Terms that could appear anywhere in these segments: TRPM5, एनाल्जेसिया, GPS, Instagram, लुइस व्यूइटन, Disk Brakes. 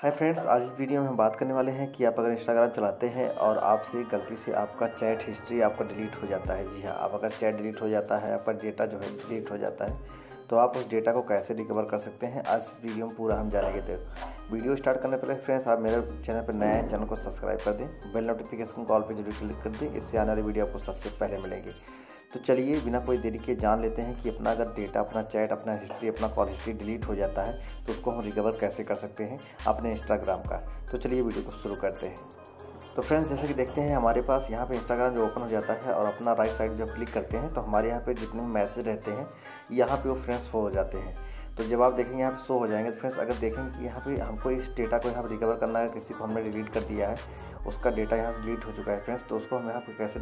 Hi friends, आज इस video में हम बात करने वाले हैं कि आप अगर इंस्टाग्राम चलाते हैं और आपसे गलती से आपका चैट हिस्ट्री आपका डिलीट हो जाता है। जी हाँ, आप अगर चैट डिलीट हो जाता है, आपका डेटा जो है डिलीट हो जाता है, तो आप उस डेटा को कैसे रिकवर कर सकते हैं, आज इस वीडियो में पूरा हम जानेंगे। देखो, वीडियो स्टार्ट करने पहले फ्रेंड्स, आप मेरे चैनल पर नए हैं, चैनल को सब्सक्राइब कर दें, बेल नोटिफिकेशन कॉल पर जरूर क्लिक कर दें, इससे आने वाली वीडियो आपको सबसे पहले मिलेगी। तो चलिए बिना कोई देरी के जान लेते हैं कि अपना अगर डेटा, अपना चैट, अपना हिस्ट्री, अपना कॉल हिस्ट्री डिलीट हो जाता है तो उसको हम रिकवर कैसे कर सकते हैं अपने इंस्टाग्राम का। तो चलिए वीडियो को शुरू करते हैं। तो फ्रेंड्स, जैसे कि देखते हैं हमारे पास यहाँ पे इंस्टाग्राम जो ओपन हो जाता है और अपना राइट साइड जब क्लिक करते हैं तो हमारे यहाँ पे जितने मैसेज रहते हैं यहाँ पे वो फ्रेंड्स शो हो जाते हैं। तो जब आप देखेंगे यहाँ पे शो हो जाएंगे। तो फ्रेंड्स, अगर देखेंगे कि यहाँ पे हमको इस डेटा को यहाँ पर रिकवर करना है, किसी को हमने डिलीट कर दिया है, उसका डेटा यहाँ से डिलीट हो चुका है फ्रेंड्स, तो उसको हम यहाँ पर कैसे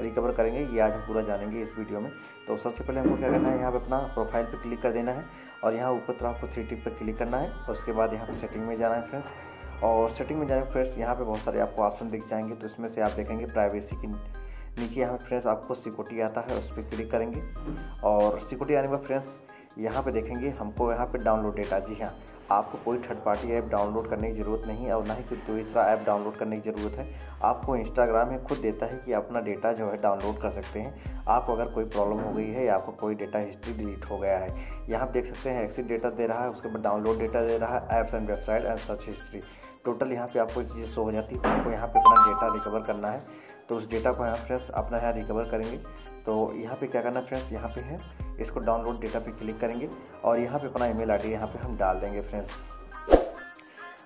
रिकवर करेंगे ये आज हम पूरा जानेंगे इस वीडियो में। तो सबसे पहले हमको क्या करना है, यहाँ पर अपना प्रोफाइल पर क्लिक कर देना है और यहाँ ऊपर तरफ आपको 3 टिप पर क्लिक करना है और उसके बाद यहाँ पर सेटिंग में जाना है फ्रेंड्स। और सेटिंग में जाने पर फ्रेंड्स यहाँ पे बहुत सारे आपको ऑप्शन दिख जाएंगे। तो इसमें से आप देखेंगे प्राइवेसी के नीचे यहाँ पे फ्रेंड्स आपको सिक्योरिटी आता है, उस पर क्लिक करेंगे और सिक्योरिटी आने पर फ्रेंड्स यहाँ पे देखेंगे हमको यहाँ पे डाउनलोड डेटा। जी हाँ, आपको कोई थर्ड पार्टी ऐप डाउनलोड करने की ज़रूरत नहीं है और ना ही कोई दूसरा ऐप डाउनलोड करने की ज़रूरत है। आपको इंस्टाग्राम में खुद देता है कि अपना डेटा जो है डाउनलोड कर सकते हैं। आपको अगर कोई प्रॉब्लम हो गई है या आपको कोई डेटा हिस्ट्री डिलीट हो गया है, यहाँ आप देख सकते हैं एक्सिट डेटा दे रहा है, उसके बाद डाउनलोड डेटा दे रहा है, apps and website and search history, total यहाँ पर आपको चीज़ें शो हो जाती है। आपको यहाँ पर अपना डेटा रिकवर करना है तो उस डेटा को यहाँ फ्रेंड्स अपना यहाँ रिकवर करेंगे। तो यहाँ पे क्या करना है फ्रेंड्स, यहाँ पे है इसको डाउनलोड डेटा पे क्लिक करेंगे और यहाँ पे अपना ईमेल आईडी यहाँ पे हम डाल देंगे फ्रेंड्स।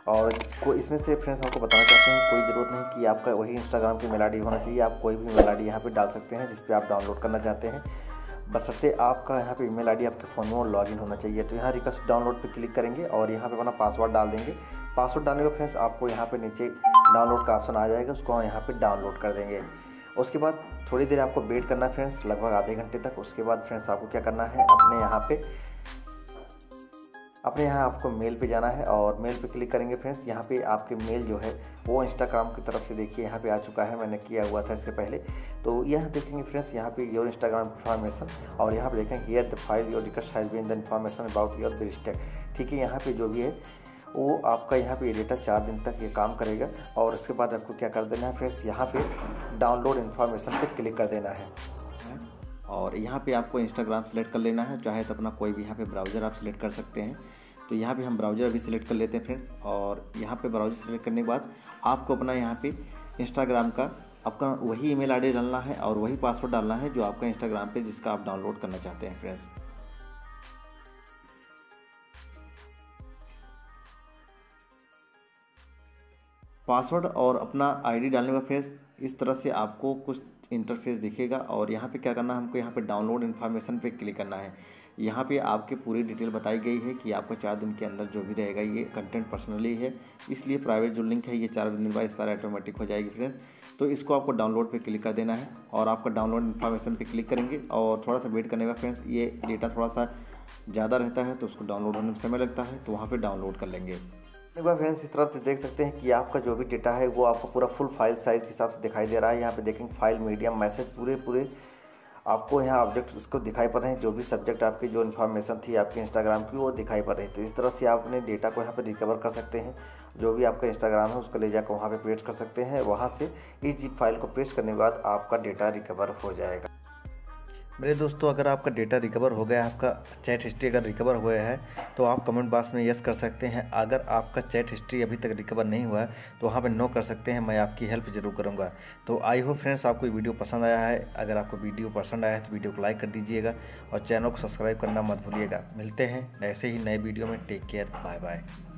और कोई इसमें से फ्रेंड्स हमको बताना चाहते हैं, कोई ज़रूरत नहीं कि आपका वही इंस्टाग्राम की ईमेल आईडी होना चाहिए, आप कोई भी ईमेल आईडी यहाँ पे डाल सकते हैं जिस पे आप डाउनलोड करना चाहते हैं, बशर्ते आपका यहाँ पे ईमेल आईडी आपके फ़ोन में लॉगिन होना चाहिए। तो यहाँ रिक्वेस्ट डाउनलोड पर क्लिक करेंगे और यहाँ पर अपना पासवर्ड डाल देंगे। पासवर्ड डालने के फ्रेंड्स आपको यहाँ पर नीचे डाउनलोड का ऑप्शन आ जाएगा, उसको हम यहाँ पर डाउनलोड कर देंगे। उसके बाद थोड़ी देर आपको वेट करना है फ्रेंड्स, लगभग आधे घंटे तक। उसके बाद फ्रेंड्स आपको क्या करना है, अपने यहाँ आपको मेल पे जाना है और मेल पे क्लिक करेंगे फ्रेंड्स। यहाँ पे आपके मेल जो है वो इंस्टाग्राम की तरफ से देखिए यहाँ पे आ चुका है, मैंने किया हुआ था इसके पहले। तो यह देखेंगे फ्रेंड्स यहाँ पे योर इंस्टाग्राम इन्फॉर्मेशन और यहाँ पे देखें here the file your request has been the information about your register. ठीक है, यहाँ पे जो भी है वो आपका यहाँ पे डेटा 4 दिन तक ये काम करेगा। और उसके बाद आपको क्या कर देना है फ्रेंड्स, यहाँ पे डाउनलोड इन्फॉर्मेशन पे क्लिक कर देना है और यहाँ पे आपको इंस्टाग्राम सेलेक्ट कर लेना है, चाहे तो अपना कोई भी यहाँ पे ब्राउज़र आप सिलेक्ट कर सकते हैं। तो यहाँ पे हम ब्राउज़र अभी सिलेक्ट कर लेते हैं फ्रेंड्स। और यहाँ पर ब्राउज़र सेलेक्ट करने के बाद आपको अपना यहाँ पर इंस्टाग्राम का आपका वही ईमेल आई डी डालना है और वही पासवर्ड डालना है जो आपका इंस्टाग्राम पर जिसका आप डाउनलोड करना चाहते हैं फ्रेंड्स। पासवर्ड और अपना आईडी डालने का फ्रेंड्स इस तरह से आपको कुछ इंटरफेस दिखेगा और यहाँ पे क्या करना है, हमको यहाँ पे डाउनलोड इन्फॉर्मेशन पे क्लिक करना है। यहाँ पे आपके पूरी डिटेल बताई गई है कि आपको 4 दिन के अंदर जो भी रहेगा, ये कंटेंट पर्सनली है इसलिए प्राइवेट जो लिंक है ये 4 दिन बाद एक्सपायर ऑटोमेटिक हो जाएगी फ्रेंड्स। तो इसको आपको डाउनलोड पे क्लिक कर देना है और आपका डाउनलोड इन्फॉर्मेशन पे क्लिक करेंगे और थोड़ा सा वेट करने का फ्रेंड्स, ये डेटा थोड़ा सा ज़्यादा रहता है तो उसको डाउनलोड होने में समय लगता है, तो वहाँ पर डाउनलोड कर लेंगे। एक बार फ्रेंड्स इस तरफ से देख सकते हैं कि आपका जो भी डेटा है वो आपको पूरा फुल फाइल साइज़ के हिसाब से दिखाई दे रहा है। यहाँ पे देखेंगे फाइल, मीडियम, मैसेज, पूरे आपको यहाँ ऑब्जेक्ट उसको दिखाई पड़ रहे हैं, जो भी सब्जेक्ट आपकी जो इन्फॉर्मेशन थी आपके इंस्टाग्राम की वो दिखाई पड़ रही है। तो इस तरह से आप अपने डेटा को यहाँ पर रिकवर कर सकते हैं। जो भी आपका इंस्टाग्राम है उसको ले जाकर वहाँ पर पेस्ट कर सकते हैं, वहाँ से इस जिप फाइल को पेस्ट करने के बाद आपका डेटा रिकवर हो जाएगा। मेरे दोस्तों, अगर आपका डेटा रिकवर हो गया, आपका चैट हिस्ट्री अगर रिकवर हुआ है तो आप कमेंट बॉक्स में यस कर सकते हैं। अगर आपका चैट हिस्ट्री अभी तक रिकवर नहीं हुआ है तो वहाँ पे नो कर सकते हैं, मैं आपकी हेल्प जरूर करूँगा। तो आई होप फ्रेंड्स आपको ये वीडियो पसंद आया है। अगर आपको वीडियो पसंद आया है तो वीडियो को लाइक कर दीजिएगा और चैनल को सब्सक्राइब करना मत भूलिएगा। मिलते हैं ऐसे ही नए वीडियो में। Take care, bye bye.